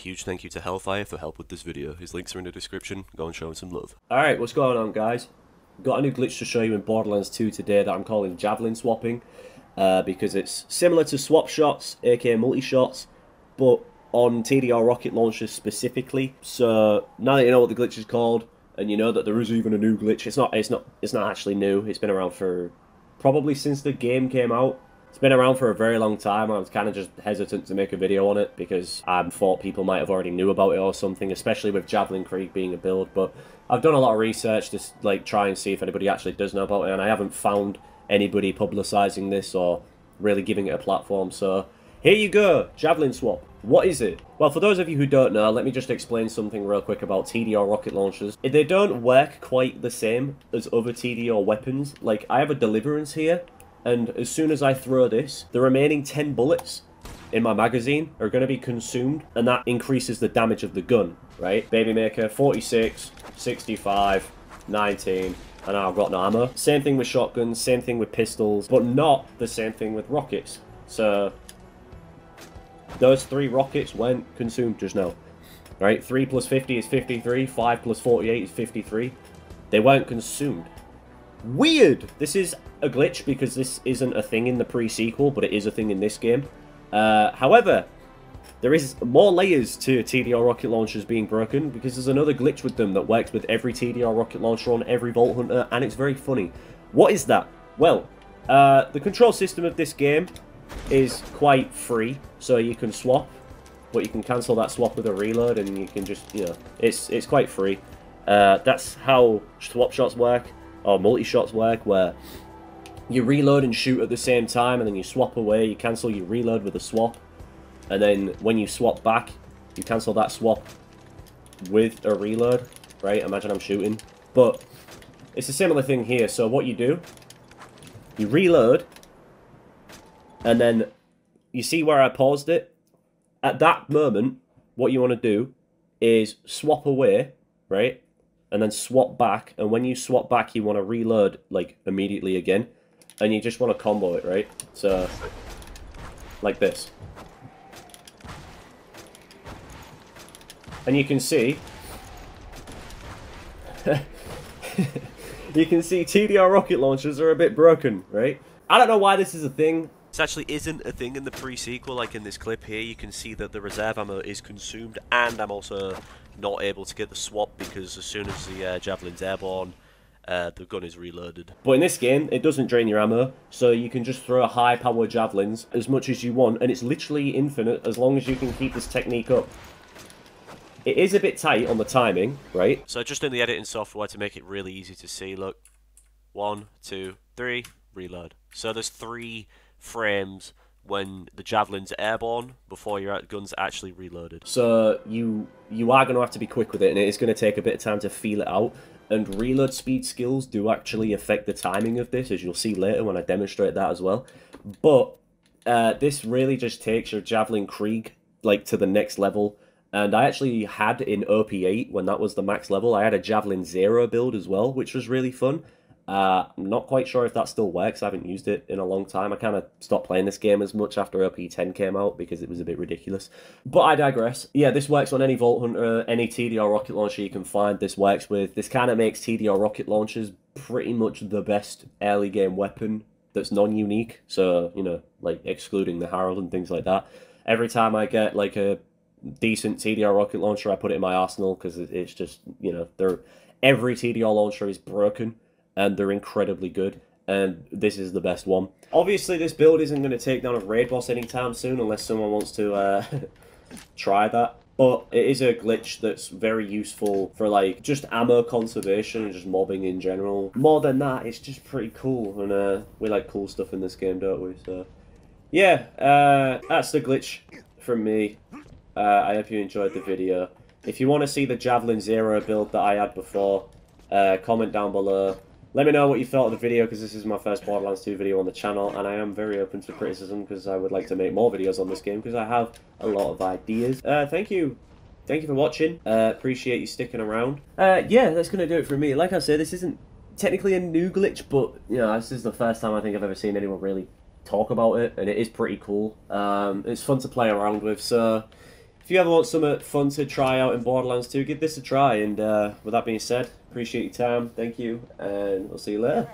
Huge thank you to Hellfire for help with this video. His links are in the description. Go and show him some love. Alright, what's going on, guys? Got a new glitch to show you in Borderlands 2 today that I'm calling Javelin Swapping. Because it's similar to swap shots, aka multi-shots, but on TDR rocket launchers specifically. So now that you know what the glitch is called, and you know that there is even a new glitch, it's not actually new. It's been around for probably since the game came out. It's been around for a very long time. I was kind of just hesitant to make a video on it because I thought people might have already knew about it or something, especially with Javelin Krieg being a build. But I've done a lot of research to like try and see if anybody actually does know about it, and I haven't found anybody publicizing this or really giving it a platform. So here you go, Javelin Swap. What is it? Well, for those of you who don't know, let me just explain something real quick about TDR rocket launchers. They don't work quite the same as other TDR weapons. Like, I have a Deliverance here, and as soon as I throw this, the remaining 10 bullets in my magazine are going to be consumed, and that increases the damage of the gun, right? Baby Maker, 46, 65, 19... and I've got no ammo. Same thing with shotguns, same thing with pistols, but not the same thing with rockets. So those three rockets weren't consumed just now, right? 3 plus 50 is 53, 5 plus 48 is 53. They weren't consumed. Weird! This is a glitch because this isn't a thing in the pre-sequel, but it is a thing in this game. However, there is more layers to TDR rocket launchers being broken, because there's another glitch with them that works with every TDR rocket launcher on every Vault Hunter, and it's very funny. What is that? Well, the control system of this game is quite free, so you can swap, but you can cancel that swap with a reload, and you can just, you know, it's quite free. That's how swap shots work, or multi-shots work, where you reload and shoot at the same time, and then you swap away, you cancel, you reload with a swap. And then when you swap back, you cancel that swap with a reload, right? Imagine I'm shooting. But it's a similar thing here. So what you do, you reload, and then you see where I paused it? At that moment, what you want to do is swap away, right? And then swap back. And when you swap back, you want to reload, like, immediately again. And you just want to combo it, right? So, like this. And you can see, you can see TDR rocket launchers are a bit broken, right? I don't know why this is a thing. This actually isn't a thing in the pre-sequel, like in this clip here. You can see that the reserve ammo is consumed, and I'm also not able to get the swap because as soon as the Javelin's airborne, the gun is reloaded. But in this game, it doesn't drain your ammo, so you can just throw high-power Javelins as much as you want, and it's literally infinite as long as you can keep this technique up. It is a bit tight on the timing, right? So just in the editing software to make it really easy to see, look. 1, 2, 3, reload. So there's 3 frames when the Javelin's airborne before your gun's actually reloaded. So you are going to have to be quick with it, and it is going to take a bit of time to feel it out. And reload speed skills do actually affect the timing of this, as you'll see later when I demonstrate that as well. But this really just takes your Javelin Krieg like to the next level. And I actually had in OP8, when that was the max level, I had a Javelin Zero build as well, which was really fun. I'm not quite sure if that still works. I haven't used it in a long time. I kind of stopped playing this game as much after OP10 came out because it was a bit ridiculous. But I digress. Yeah, this works on any Vault Hunter, any TDR rocket launcher you can find. This works with. This kind of makes TDR rocket launchers pretty much the best early game weapon that's non-unique. So, you know, like excluding the Herald and things like that. Every time I get like a decent TDR rocket launcher, I put it in my arsenal because it's just, you know, every TDR launcher is broken and they're incredibly good, and this is the best one. Obviously this build isn't going to take down a raid boss anytime soon unless someone wants to try that, but it is a glitch that's very useful for like just ammo conservation and just mobbing in general. More than that, it's just pretty cool, and we like cool stuff in this game, don't we? So yeah, that's the glitch from me. I hope you enjoyed the video. If you want to see the Javelin Zero build that I had before, comment down below. Let me know what you thought of the video, because this is my first Borderlands 2 video on the channel, and I am very open to criticism because I would like to make more videos on this game because I have a lot of ideas. Thank you. Thank you for watching. Appreciate you sticking around. Yeah, that's going to do it for me. Like I said, this isn't technically a new glitch, but you know, this is the first time I think I've ever seen anyone really talk about it, and it is pretty cool. It's fun to play around with, so... If If you ever want something fun to try out in Borderlands 2, give this a try. And with that being said, appreciate your time. Thank you. And we'll see you later.